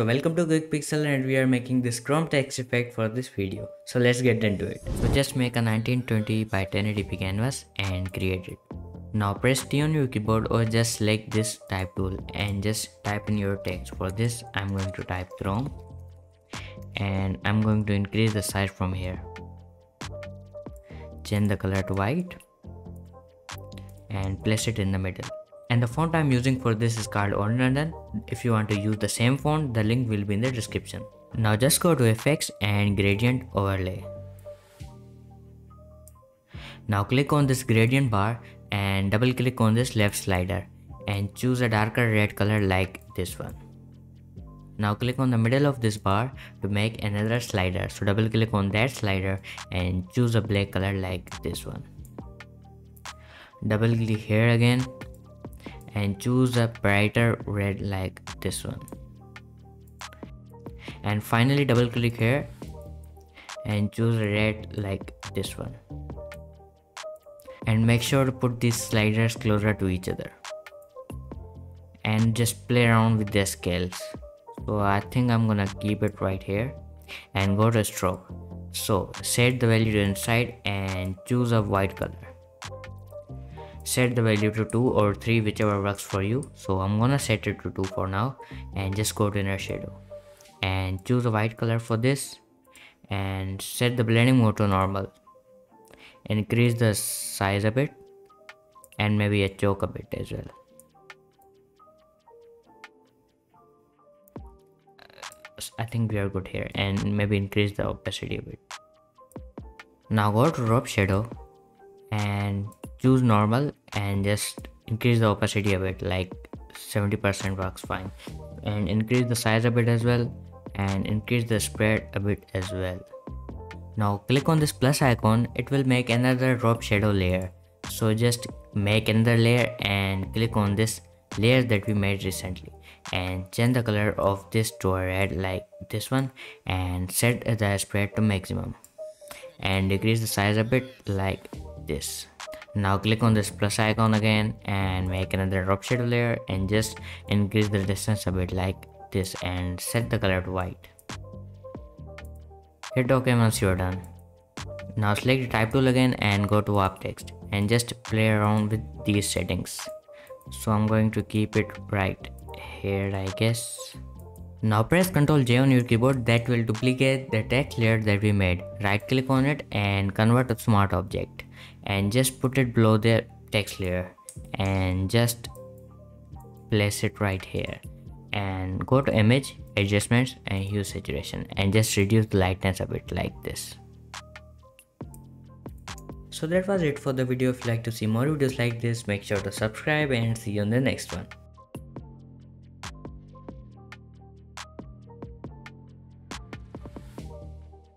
So welcome to QuickPixel, and we are making this chrome text effect for this video. So let's get into it. So just make a 1920 by 1080p canvas and create it. Now press T on your keyboard or just select this type tool and just type in your text. For this I'm going to type chrome and I'm going to increase the size from here. Change the color to white and place it in the middle. And the font I'm using for this is called Old London. If you want to use the same font, the link will be in the description. Now just go to Effects and Gradient Overlay. Now click on this gradient bar and double click on this left slider and choose a darker red color like this one. Now click on the middle of this bar to make another slider. So double click on that slider and choose a black color like this one. Double click here again and choose a brighter red like this one, and finally double click here and choose a red like this one, and make sure to put these sliders closer to each other and just play around with their scales. So I think I'm gonna keep it right here and go to stroke. So set the value to inside and choose a white color. Set the value to 2 or 3, whichever works for you. So I'm gonna set it to 2 for now and just go to inner shadow and choose a white color for this and set the blending mode to normal. Increase the size a bit and maybe a choke a bit as well. I think we are good here, and maybe increase the opacity a bit. Now go to drop shadow and choose normal and just increase the opacity a bit, like 70% works fine, and increase the size a bit as well and increase the spread a bit as well. Now click on this plus icon, it will make another drop shadow layer. So just make another layer and click on this layer that we made recently and change the color of this to a red like this one and set the spread to maximum and decrease the size a bit like this. Now click on this plus icon again and make another drop shadow layer and just increase the distance a bit like this and set the color to white. Hit OK once you're done. Now select the type tool again and go to Warp Text and just play around with these settings. So I'm going to keep it right here, I guess. Now press Ctrl J on your keyboard. That will duplicate the text layer that we made. Right click on it and convert to smart object and just put it below the text layer and just place it right here, and go to image, adjustments and hue saturation and just reduce the lightness a bit like this. So that was it for the video. If you like to see more videos like this, make sure to subscribe and see you on the next one.